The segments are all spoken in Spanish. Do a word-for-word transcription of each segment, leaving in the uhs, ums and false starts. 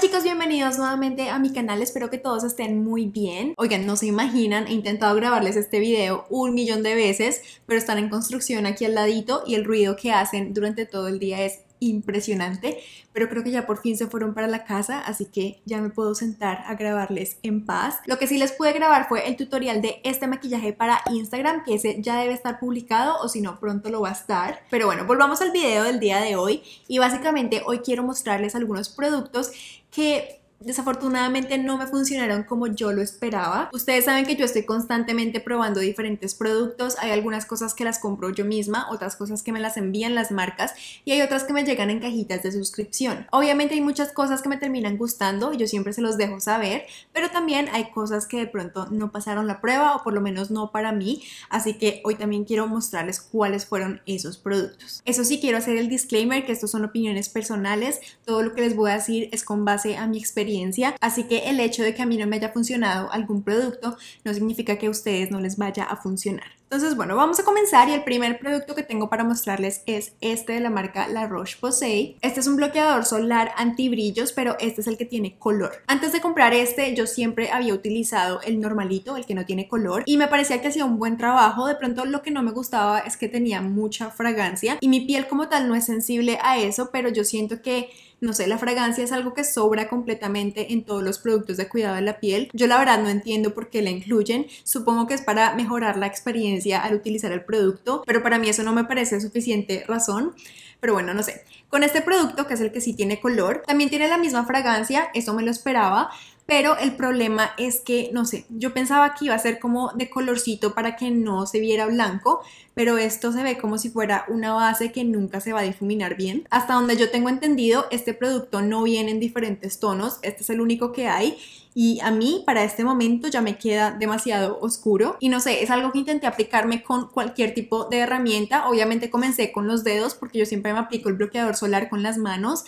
Hola chicos, bienvenidos nuevamente a mi canal, espero que todos estén muy bien. Oigan, no se imaginan, he intentado grabarles este video un millón de veces, pero están en construcción aquí al ladito y el ruido que hacen durante todo el día es impresionante, pero creo que ya por fin se fueron para la casa, así que ya me puedo sentar a grabarles en paz. Lo que sí les pude grabar fue el tutorial de este maquillaje para Instagram, que ese ya debe estar publicado o si no pronto lo va a estar. Pero bueno, volvamos al video del día de hoy y básicamente hoy quiero mostrarles algunos productos que desafortunadamente no me funcionaron como yo lo esperaba. Ustedes saben que yo estoy constantemente probando diferentes productos. Hay algunas cosas que las compro yo misma, otras cosas que me las envían las marcas y hay otras que me llegan en cajitas de suscripción. Obviamente hay muchas cosas que me terminan gustando y yo siempre se los dejo saber, pero también hay cosas que de pronto no pasaron la prueba o por lo menos no para mí, así que hoy también quiero mostrarles cuáles fueron esos productos. Eso sí, quiero hacer el disclaimer que estos son opiniones personales, todo lo que les voy a decir es con base a mi experiencia. Así que el hecho de que a mí no me haya funcionado algún producto no significa que a ustedes no les vaya a funcionar. Entonces bueno, vamos a comenzar y el primer producto que tengo para mostrarles es este de la marca La Roche-Posay. Este es un bloqueador solar antibrillos, pero este es el que tiene color. Antes de comprar este yo siempre había utilizado el normalito, el que no tiene color, y me parecía que hacía un buen trabajo. De pronto lo que no me gustaba es que tenía mucha fragancia y mi piel como tal no es sensible a eso, pero yo siento que no sé, la fragancia es algo que sobra completamente en todos los productos de cuidado de la piel. Yo la verdad no entiendo por qué la incluyen. Supongo que es para mejorar la experiencia al utilizar el producto, pero para mí eso no me parece suficiente razón. Pero bueno, no sé. Con este producto, que es el que sí tiene color, también tiene la misma fragancia, eso me lo esperaba. Pero el problema es que, no sé, yo pensaba que iba a ser como de colorcito para que no se viera blanco, pero esto se ve como si fuera una base que nunca se va a difuminar bien. Hasta donde yo tengo entendido, este producto no viene en diferentes tonos, este es el único que hay. Y a mí para este momento ya me queda demasiado oscuro y no sé, es algo que intenté aplicarme con cualquier tipo de herramienta. Obviamente comencé con los dedos porque yo siempre me aplico el bloqueador solar con las manos,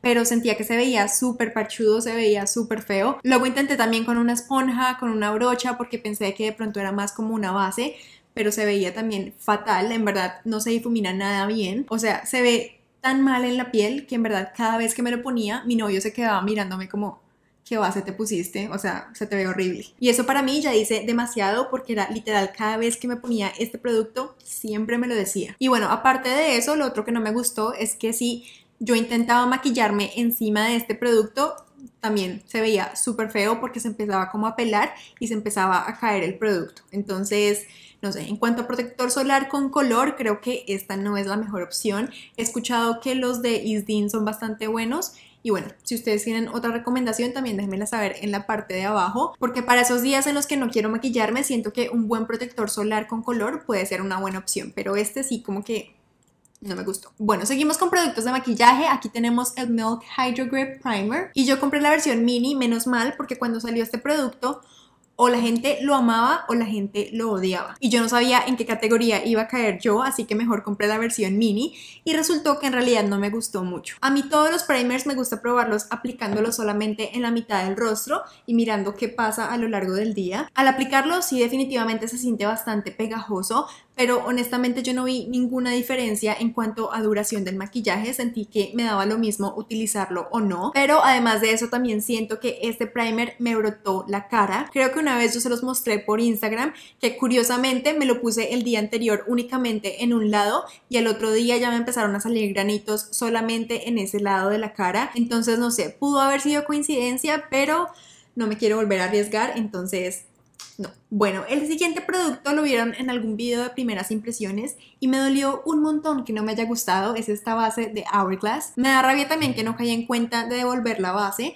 pero sentía que se veía súper parchudo, se veía súper feo. Luego intenté también con una esponja, con una brocha porque pensé que de pronto era más como una base, pero se veía también fatal, en verdad no se difumina nada bien, o sea, se ve tan mal en la piel que en verdad cada vez que me lo ponía mi novio se quedaba mirándome como ¿qué base te pusiste? O sea, se te ve horrible. Y eso para mí ya dice demasiado porque era literal cada vez que me ponía este producto siempre me lo decía. Y bueno, aparte de eso, lo otro que no me gustó es que si yo intentaba maquillarme encima de este producto, también se veía súper feo porque se empezaba como a pelar y se empezaba a caer el producto. Entonces, no sé, en cuanto a protector solar con color, creo que esta no es la mejor opción. He escuchado que los de Isdin son bastante buenos. Y bueno, si ustedes tienen otra recomendación también déjenmela saber en la parte de abajo, porque para esos días en los que no quiero maquillarme siento que un buen protector solar con color puede ser una buena opción, pero este sí como que no me gustó. Bueno, seguimos con productos de maquillaje. Aquí tenemos el Milk Hydro Grip Primer y yo compré la versión mini, menos mal, porque cuando salió este producto o la gente lo amaba o la gente lo odiaba. Y yo no sabía en qué categoría iba a caer yo, así que mejor compré la versión mini y resultó que en realidad no me gustó mucho. A mí todos los primers me gusta probarlos aplicándolos solamente en la mitad del rostro y mirando qué pasa a lo largo del día. Al aplicarlo sí definitivamente se siente bastante pegajoso, pero honestamente yo no vi ninguna diferencia en cuanto a duración del maquillaje, sentí que me daba lo mismo utilizarlo o no, pero además de eso también siento que este primer me brotó la cara. Creo que una vez yo se los mostré por Instagram, que curiosamente me lo puse el día anterior únicamente en un lado y al otro día ya me empezaron a salir granitos solamente en ese lado de la cara, entonces no sé, pudo haber sido coincidencia, pero no me quiero volver a arriesgar, entonces no. Bueno, el siguiente producto lo vieron en algún video de primeras impresiones y me dolió un montón que no me haya gustado, es esta base de Hourglass. Me da rabia también que no caí en cuenta de devolver la base,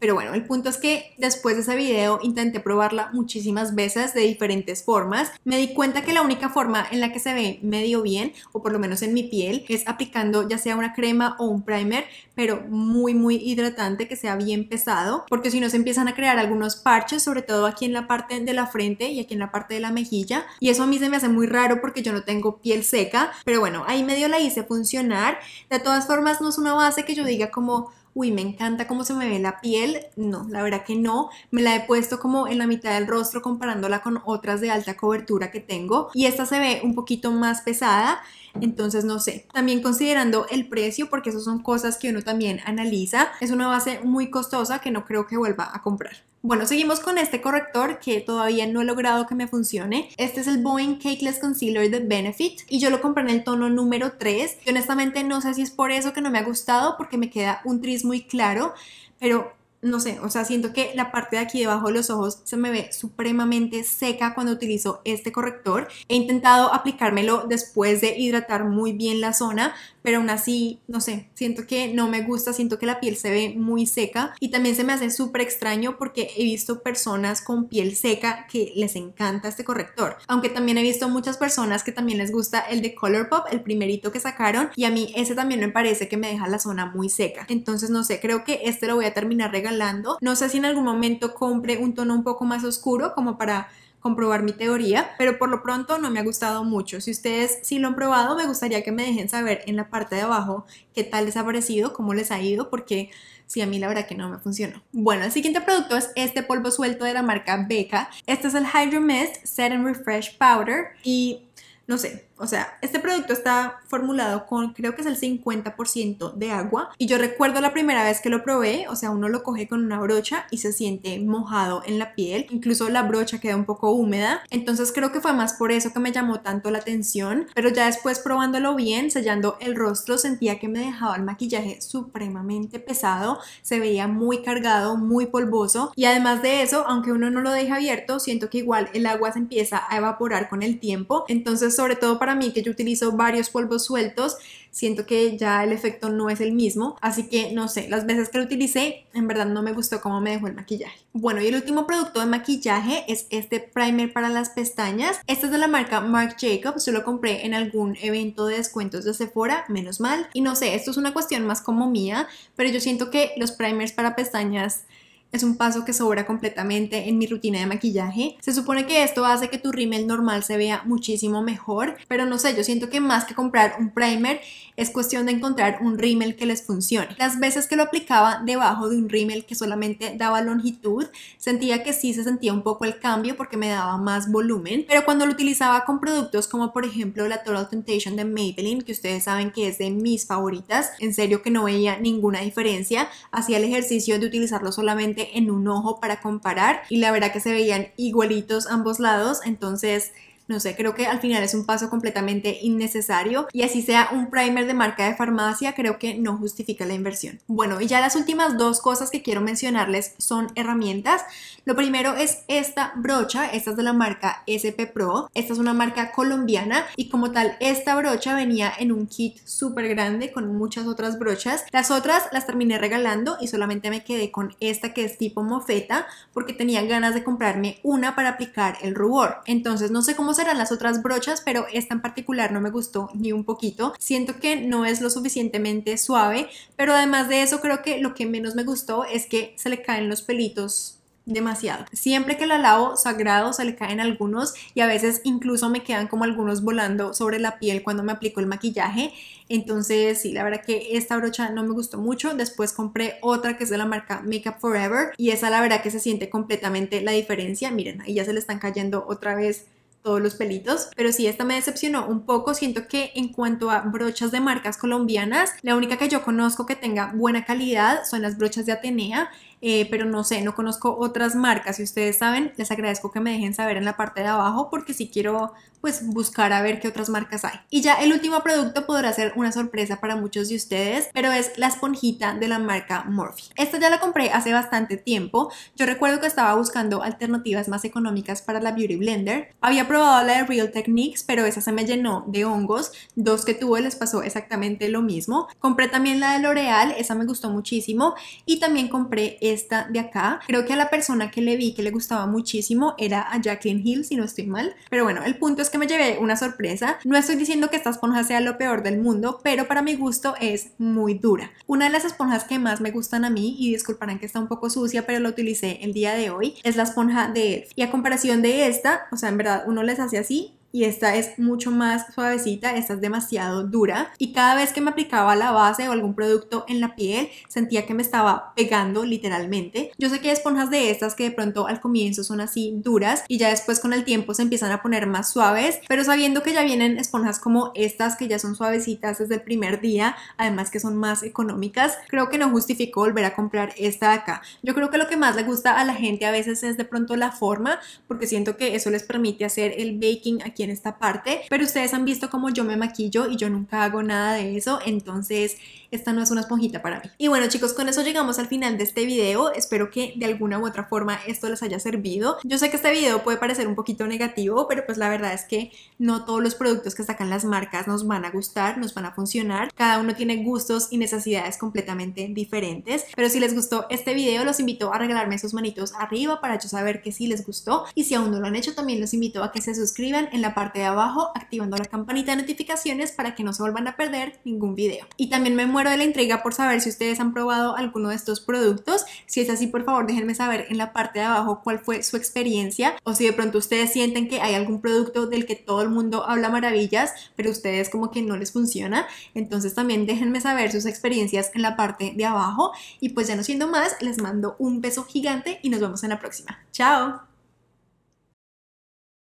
pero bueno, el punto es que después de ese video intenté probarla muchísimas veces de diferentes formas. Me di cuenta que la única forma en la que se ve medio bien, o por lo menos en mi piel, es aplicando ya sea una crema o un primer, pero muy muy hidratante, que sea bien pesado, porque si no se empiezan a crear algunos parches, sobre todo aquí en la parte de la frente y aquí en la parte de la mejilla, y eso a mí se me hace muy raro porque yo no tengo piel seca, pero bueno, ahí medio la hice funcionar. De todas formas no es una base que yo diga como uy, me encanta cómo se me ve la piel. No, la verdad que no. Me la he puesto como en la mitad del rostro comparándola con otras de alta cobertura que tengo. Y esta se ve un poquito más pesada. Entonces no sé, también considerando el precio, porque esas son cosas que uno también analiza, es una base muy costosa que no creo que vuelva a comprar. Bueno, seguimos con este corrector que todavía no he logrado que me funcione. Este es el Boiing Cakeless Concealer de Benefit y yo lo compré en el tono número tres. Yo honestamente no sé si es por eso que no me ha gustado, porque me queda un tris muy claro, pero no sé, o sea, siento que la parte de aquí debajo de los ojos se me ve supremamente seca cuando utilizo este corrector. He intentado aplicármelo después de hidratar muy bien la zona, pero aún así, no sé, siento que no me gusta, siento que la piel se ve muy seca. Y también se me hace súper extraño porque he visto personas con piel seca que les encanta este corrector. Aunque también he visto muchas personas que también les gusta el de Colourpop, el primerito que sacaron, y a mí ese también me parece que me deja la zona muy seca. Entonces no sé, creo que este lo voy a terminar regalando. No sé si en algún momento compre un tono un poco más oscuro como para comprobar mi teoría, pero por lo pronto no me ha gustado mucho. Si ustedes sí lo han probado, me gustaría que me dejen saber en la parte de abajo qué tal les ha parecido, cómo les ha ido, porque sí, a mí la verdad que no me funcionó. Bueno, el siguiente producto es este polvo suelto de la marca Becca. Este es el Hydra-Mist Set and Refresh Powder y no sé, o sea, este producto está formulado con, creo que es el cincuenta por ciento de agua. Y yo recuerdo la primera vez que lo probé, o sea, uno lo coge con una brocha y se siente mojado en la piel. Incluso la brocha queda un poco húmeda. Entonces creo que fue más por eso que me llamó tanto la atención. Pero ya después probándolo bien, sellando el rostro, sentía que me dejaba el maquillaje supremamente pesado. Se veía muy cargado, muy polvoso. Y además de eso, aunque uno no lo deje abierto, siento que igual el agua se empieza a evaporar con el tiempo. Entonces, sobre todo para mí, que yo utilizo varios polvos sueltos, siento que ya el efecto no es el mismo. Así que no sé, las veces que lo utilicé, en verdad no me gustó cómo me dejó el maquillaje. Bueno, y el último producto de maquillaje es este primer para las pestañas. Este es de la marca Marc Jacobs. Yo lo compré en algún evento de descuentos de Sephora, menos mal. Y no sé, esto es una cuestión más como mía, pero yo siento que los primers para pestañas es un paso que sobra completamente en mi rutina de maquillaje. Se supone que esto hace que tu rímel normal se vea muchísimo mejor, pero no sé, yo siento que más que comprar un primer, es cuestión de encontrar un rímel que les funcione. Las veces que lo aplicaba debajo de un rímel que solamente daba longitud, sentía que sí se sentía un poco el cambio porque me daba más volumen, pero cuando lo utilizaba con productos como por ejemplo la Total Temptation de Maybelline, que ustedes saben que es de mis favoritas, en serio que no veía ninguna diferencia. Hacía el ejercicio de utilizarlo solamente en un ojo para comparar y la verdad que se veían igualitos ambos lados. Entonces no sé, creo que al final es un paso completamente innecesario y así sea un primer de marca de farmacia, creo que no justifica la inversión. Bueno, y ya las últimas dos cosas que quiero mencionarles son herramientas. Lo primero es esta brocha, esta es de la marca S P Pro, esta es una marca colombiana y como tal esta brocha venía en un kit súper grande con muchas otras brochas. Las otras las terminé regalando y solamente me quedé con esta que es tipo mofeta porque tenía ganas de comprarme una para aplicar el rubor. Entonces no sé cómo serán las otras brochas, pero esta en particular no me gustó ni un poquito. Siento que no es lo suficientemente suave, pero además de eso creo que lo que menos me gustó es que se le caen los pelitos demasiado. Siempre que la lavo, sagrado, se le caen algunos y a veces incluso me quedan como algunos volando sobre la piel cuando me aplico el maquillaje. Entonces sí, la verdad que esta brocha no me gustó mucho. Después compré otra que es de la marca Makeup Forever y esa la verdad que se siente completamente la diferencia. Miren, ahí ya se le están cayendo otra vez todos los pelitos, pero sí, esta me decepcionó un poco. Siento que en cuanto a brochas de marcas colombianas, la única que yo conozco que tenga buena calidad son las brochas de Atenea, eh, pero no sé, no conozco otras marcas. Si ustedes saben, les agradezco que me dejen saber en la parte de abajo porque sí quiero pues buscar a ver qué otras marcas hay. Y ya el último producto podrá ser una sorpresa para muchos de ustedes, pero es la esponjita de la marca Morphe. Esta ya la compré hace bastante tiempo. Yo recuerdo que estaba buscando alternativas más económicas para la Beauty Blender. Había probado la de Real Techniques, pero esa se me llenó de hongos. Dos que tuve les pasó exactamente lo mismo. Compré también la de L'Oreal, esa me gustó muchísimo. Y también compré esta de acá. Creo que a la persona que le vi que le gustaba muchísimo era a Jaclyn Hill, si no estoy mal. Pero bueno, el punto es que me llevé una sorpresa. No estoy diciendo que esta esponja sea lo peor del mundo, pero para mi gusto es muy dura. Una de las esponjas que más me gustan a mí, y disculparán que está un poco sucia, pero la utilicé el día de hoy, es la esponja de Elf. Y a comparación de esta, o sea, en verdad uno les hace así y esta es mucho más suavecita, esta es demasiado dura, y cada vez que me aplicaba la base o algún producto en la piel sentía que me estaba pegando literalmente. Yo sé que hay esponjas de estas que de pronto al comienzo son así duras y ya después con el tiempo se empiezan a poner más suaves, pero sabiendo que ya vienen esponjas como estas que ya son suavecitas desde el primer día, además que son más económicas, creo que no justificó volver a comprar esta de acá. Yo creo que lo que más le gusta a la gente a veces es de pronto la forma, porque siento que eso les permite hacer el baking aquí en esta parte, pero ustedes han visto cómo yo me maquillo y yo nunca hago nada de eso, entonces esta no es una esponjita para mí. Y bueno chicos, con eso llegamos al final de este video. Espero que de alguna u otra forma esto les haya servido. Yo sé que este video puede parecer un poquito negativo, pero pues la verdad es que no todos los productos que sacan las marcas nos van a gustar, nos van a funcionar. Cada uno tiene gustos y necesidades completamente diferentes, pero si les gustó este video los invito a regalarme sus manitos arriba para yo saber que sí les gustó, y si aún no lo han hecho también los invito a que se suscriban en la parte de abajo activando la campanita de notificaciones para que no se vuelvan a perder ningún video. Y también me muero de la intriga por saber si ustedes han probado alguno de estos productos. Si es así, por favor déjenme saber en la parte de abajo cuál fue su experiencia, o si de pronto ustedes sienten que hay algún producto del que todo el mundo habla maravillas pero ustedes como que no les funciona. Entonces también déjenme saber sus experiencias en la parte de abajo, y pues ya no siendo más, les mando un beso gigante y nos vemos en la próxima. ¡Chao!